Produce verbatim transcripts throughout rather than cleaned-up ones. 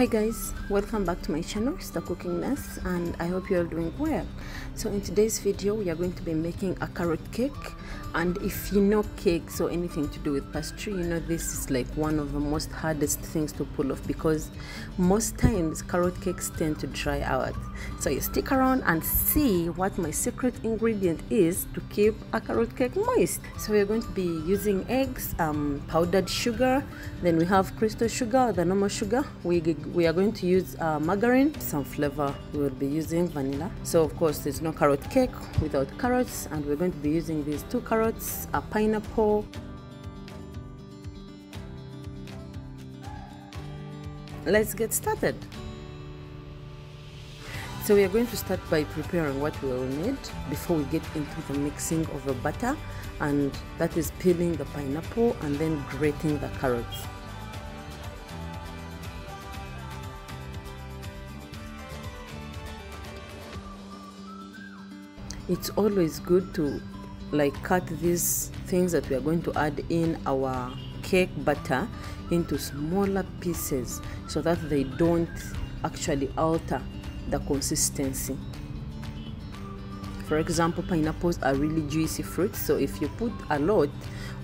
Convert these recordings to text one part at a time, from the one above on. Hi guys, welcome back to my channel. It's The Cooking Nurse and I hope you're doing well. So in today's video we are going to be making a carrot cake, and if you know cakes or anything to do with pastry, you know this is like one of the most hardest things to pull off because most times carrot cakes tend to dry out. So you stick around and see what my secret ingredient is to keep a carrot cake moist. So we're going to be using eggs, um, powdered sugar, then we have crystal sugar or the normal sugar. We we are going to use uh, margarine, some flavor we will be using vanilla. So of course there's no carrot cake without carrots, and we're going to be using these two carrots, a pineapple, let's get started. So we are going to start by preparing what we will need before we get into the mixing of the batter, and that is peeling the pineapple and then grating the carrots. It's always good to like cut these things that we are going to add in our cake batter into smaller pieces so that they don't actually alter the consistency. For example, pineapples are really juicy fruits, so if you put a lot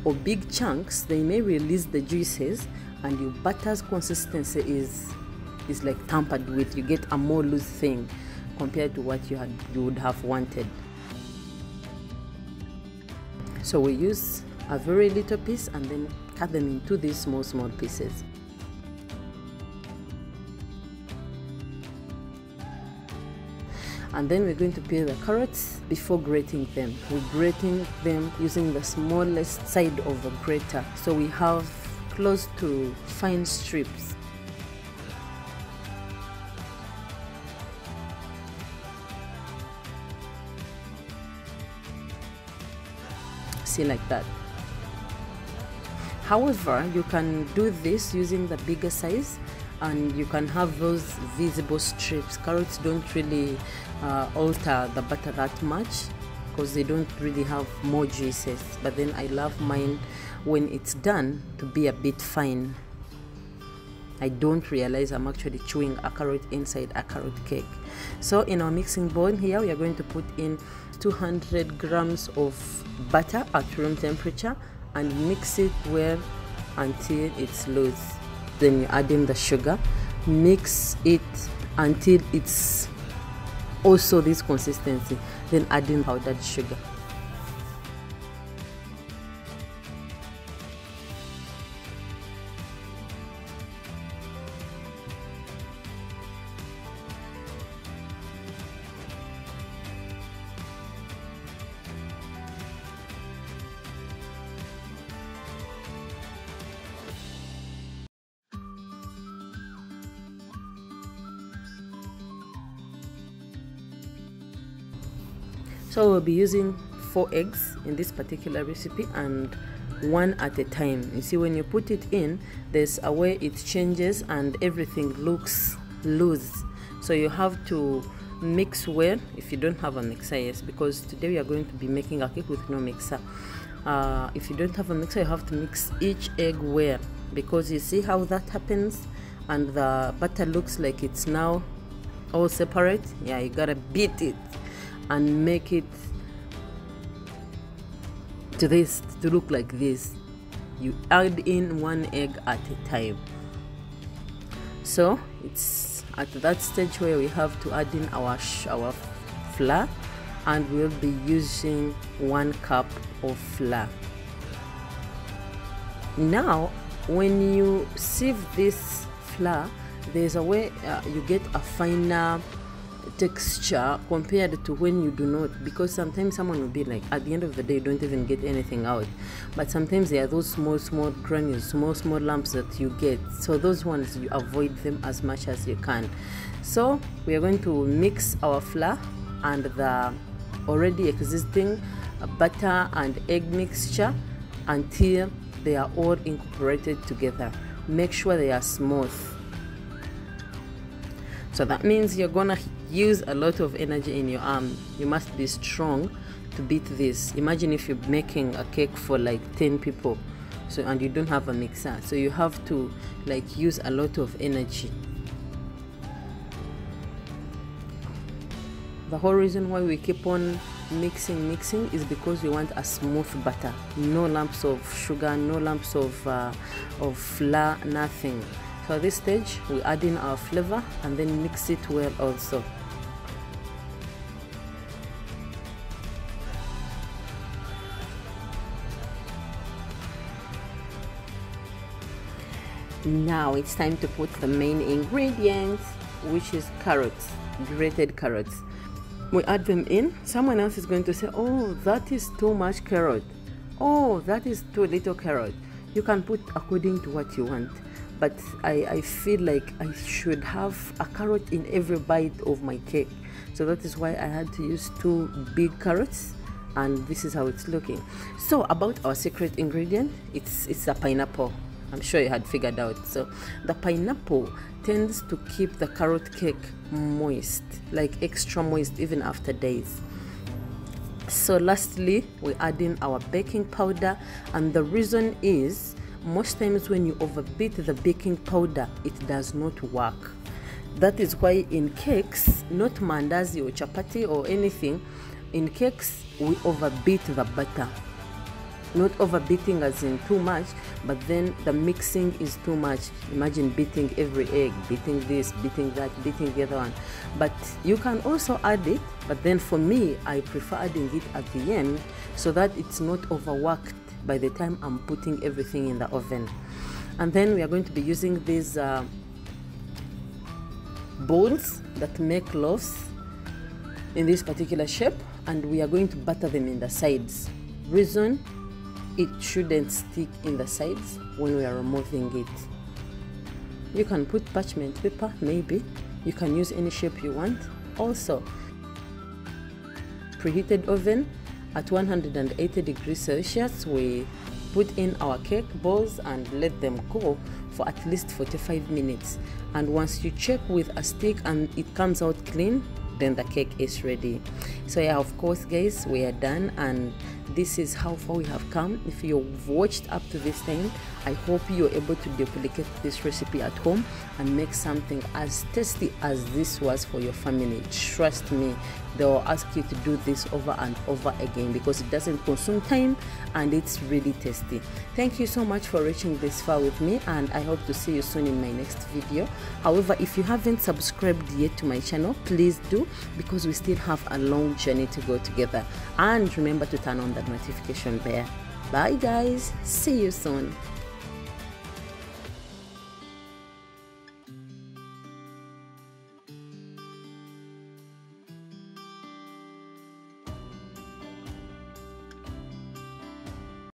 or big chunks, they may release the juices and your batter's consistency is, is like tampered with. You get a more loose thing compared to what you, had, you would have wanted. So we use a very little piece and then cut them into these small, small pieces. And then we're going to peel the carrots before grating them. We're grating them using the smallest side of the grater. So we have close to fine strips. See, like that. However, you can do this using the bigger size and you can have those visible strips. Carrots don't really uh, alter the batter that much because they don't really have more juices, but then I love mine when it's done to be a bit fine. I don't realize I'm actually chewing a carrot inside a carrot cake. So in our mixing bowl here we are going to put in two hundred grams of butter at room temperature and mix it well until it's loose. Then you add in the sugar, mix it until it's also this consistency, then add in powdered sugar. So we'll be using four eggs in this particular recipe, and one at a time. You see, when you put it in, there's a way it changes and everything looks loose. So you have to mix well if you don't have a mixer, yes, because today we are going to be making a cake with no mixer. Uh, if you don't have a mixer, you have to mix each egg well, because you see how that happens and the batter looks like it's now all separate. Yeah, you gotta beat it and make it to this to look like this. You add in one egg at a time. So it's at that stage where we have to add in our our flour, and we'll be using one cup of flour. Now when you sieve this flour, there's a way uh, you get a finer texture compared to when you do not, because sometimes someone will be like, at the end of the day you don't even get anything out, but sometimes there are those small small granules, small small lumps that you get, so those ones you avoid them as much as you can. So we are going to mix our flour and the already existing butter and egg mixture until they are all incorporated together. Make sure they are smooth. So that means you're gonna use a lot of energy in your arm. You must be strong to beat this. Imagine if you're making a cake for like ten people, so and you don't have a mixer, so you have to like use a lot of energy. The whole reason why we keep on mixing mixing is because we want a smooth butter, no lumps of sugar, no lumps of uh, of flour, nothing. So at this stage we add in our flavor and then mix it well also. Now it's time to put the main ingredients, which is carrots, grated carrots. We add them in. Someone else is going to say, oh, that is too much carrot, oh, that is too little carrot. You can put according to what you want, but I, I feel like I should have a carrot in every bite of my cake. So that is why I had to use two big carrots, and this is how it's looking. So about our secret ingredient, it's, it's a pineapple. I'm sure you had figured out. So the pineapple tends to keep the carrot cake moist, like extra moist even after days. So lastly, we add in our baking powder, and the reason is most times when you overbeat the baking powder, it does not work. That is why in cakes, not mandazi or chapati or anything, in cakes we overbeat the butter. Not overbeating as in too much, but then the mixing is too much. Imagine beating every egg, beating this, beating that, beating the other one. But you can also add it, but then for me, I prefer adding it at the end so that it's not overworked by the time I'm putting everything in the oven. And then we are going to be using these uh, balls that make loaves in this particular shape, and we are going to batter them in the sides. Reason, it shouldn't stick in the sides when we are removing it. You can put parchment paper, maybe you can use any shape you want. Also, preheated oven at one hundred eighty degrees Celsius, we put in our cake balls and let them go for at least forty-five minutes, and once you check with a stick and it comes out clean, then the cake is ready. So yeah, of course guys, we are done, and this is how far we have come. If you've watched up to this time, I hope you're able to duplicate this recipe at home and make something as tasty as this was for your family. Trust me, they'll ask you to do this over and over again because it doesn't consume time and it's really tasty. Thank you so much for reaching this far with me, and I hope to see you soon in my next video. However, if you haven't subscribed yet to my channel, please do, because we still have a long journey to go together. And remember to turn on the notification bell. Bye guys, see you soon.